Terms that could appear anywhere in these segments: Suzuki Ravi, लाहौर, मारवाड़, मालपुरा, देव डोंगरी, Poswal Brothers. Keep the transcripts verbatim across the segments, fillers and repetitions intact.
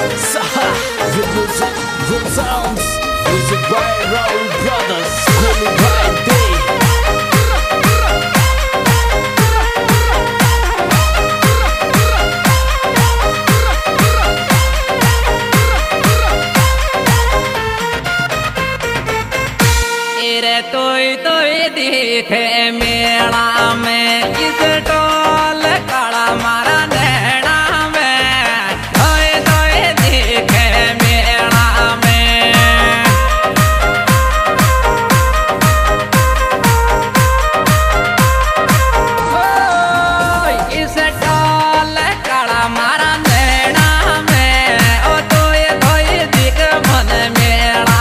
Saha with music, good sounds, music by Poswal Brothers, coming by day. Ere toy toy dekhe mera mein is tol kala mara nehna mein toy toy dekhe mera mein hoy is tol kala mara nehna mein o toy toy dik man mera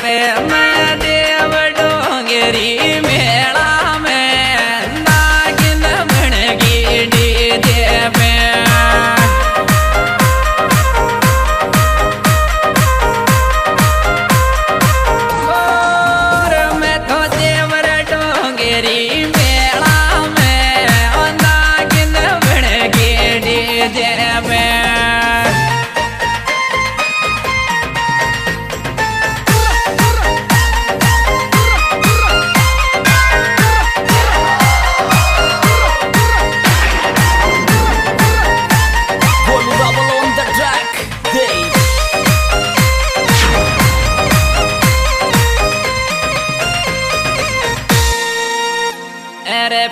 पे मैं देव डोंगरी मेला में नागिन बनगी DJ पे और मैं तो देवर डोंगरी मेला में नागिन बनगी डीजे पे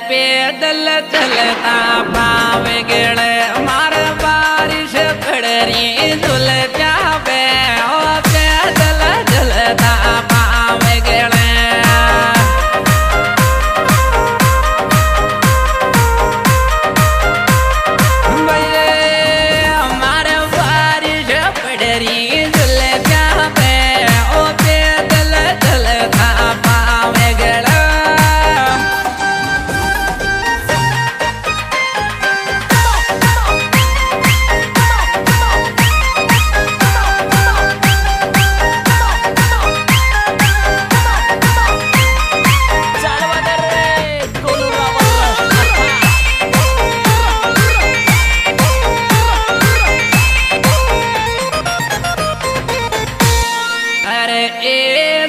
पैदल चलता पावे गड़े मार बारिश पड़ रही धुल जावे ओ पैदल चलता पावे गड़े भैया मार बारिश पड़ रही धुल जावे ओ पैदल चलता पावे गड़े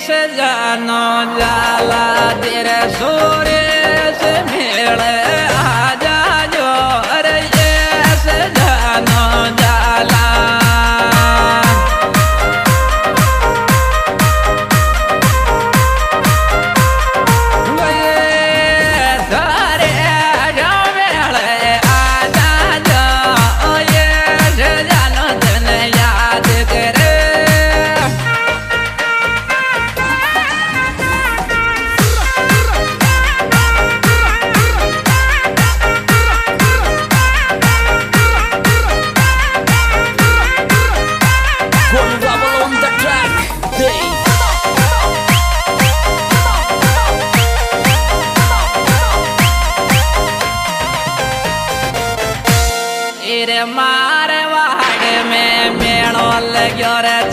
जानो जाला तेरे सूर्य से मिले आजा जो अरे ये जानो जाला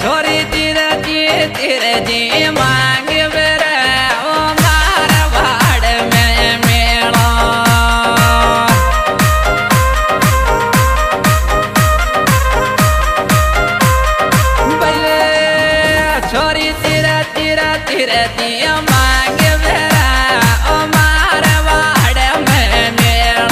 छोरी तेरे जी तेरे जी मांग बेरे ओ मारवाड़ में मेला भले छोरी तेरे तेरे तेरे जी मांग बेरे ओ मारवाड़ में मेला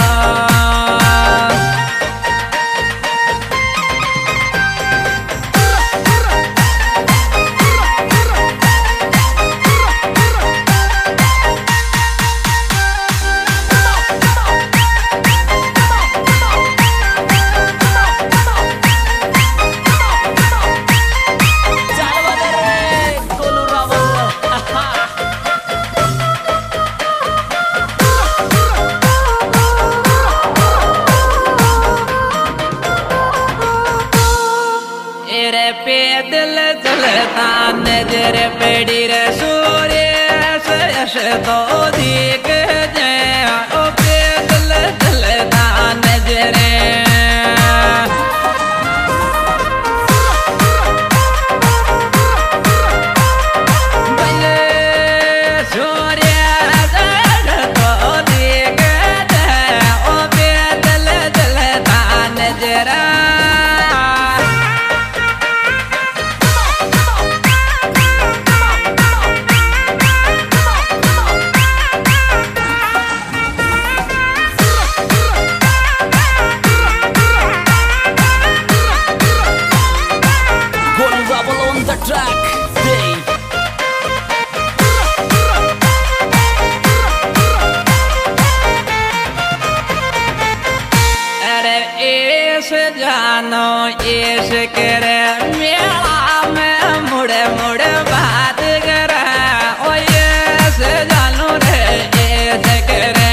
तेरे पे दिल जलता नजर पड़ी रे सूर्य सयश तो दिख जाया ओ पे दिल जलता नजर जानो इस करे मेरा मैं मुड़े मुड़े बात करे ओ इस जानो रे इस करे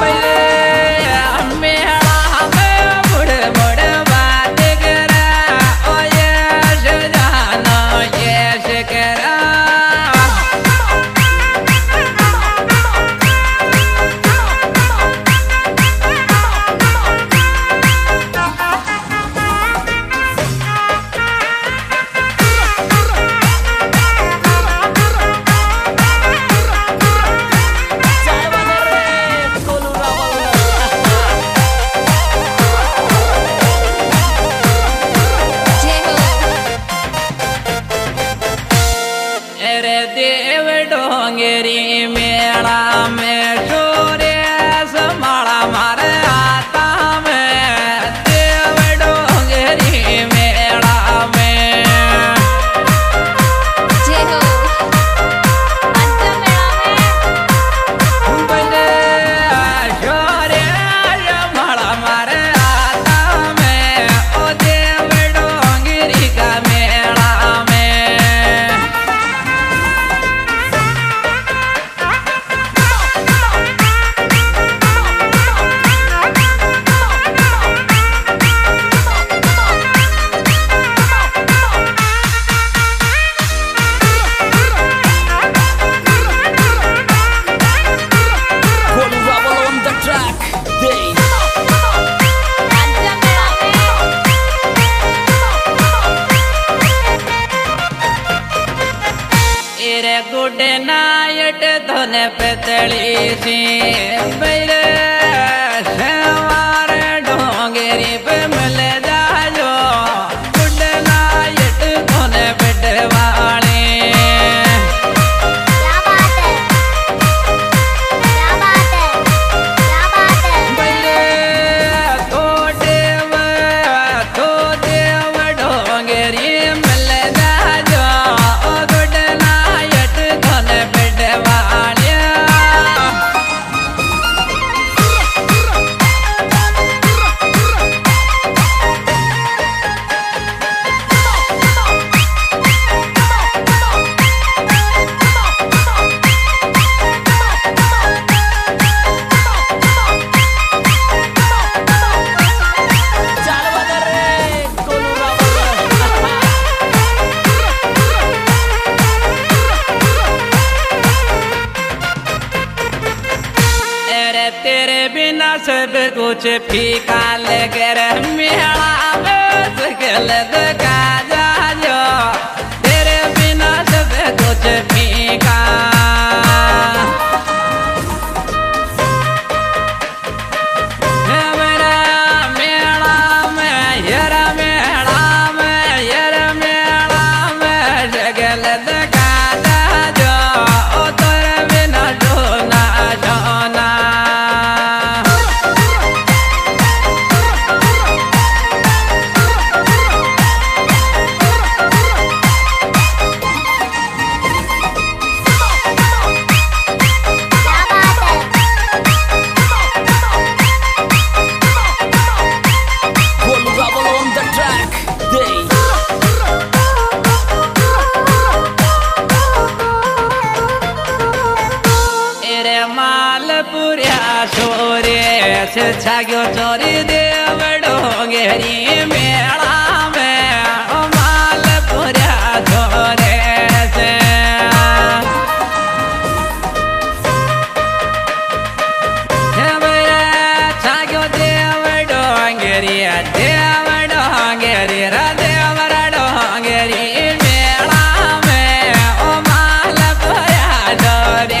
मेरा मैं मुड़े मुड़े बात करे ओ इस जानो इस करे री मेरा में सूर्य समाड़ा मारे आता में देव डोंगरी मेरा में बने सूर्य समाड़ा मारे आता में ओ देव डोंगरी का मेरा गुड नाइट धन पतली सी बैरे सवार डोंगरी पे मिल जाओ गुड नाइट धन पटवाली क्या बात है क्या बात है क्या बात है बैरे तो देव तो देव डोंगरी मिल जाओ तेरे बिना सब कुछ फीका लेकर मेरा मुश्किल देखा जाओ तेरे बिना सब कुछ फीका मेरा मेरा में यारा मेरा में यारा मेरा में जगल देखा जाओ तेरे बिना जोना जोना गोरे से छागो चोरी देव डोंगेरी मेला में मालपुरा छोरे से छागो देव डोंगेरी देव डोंगेरी देवरा डोंगेरी मेला में मालपुरा छोरे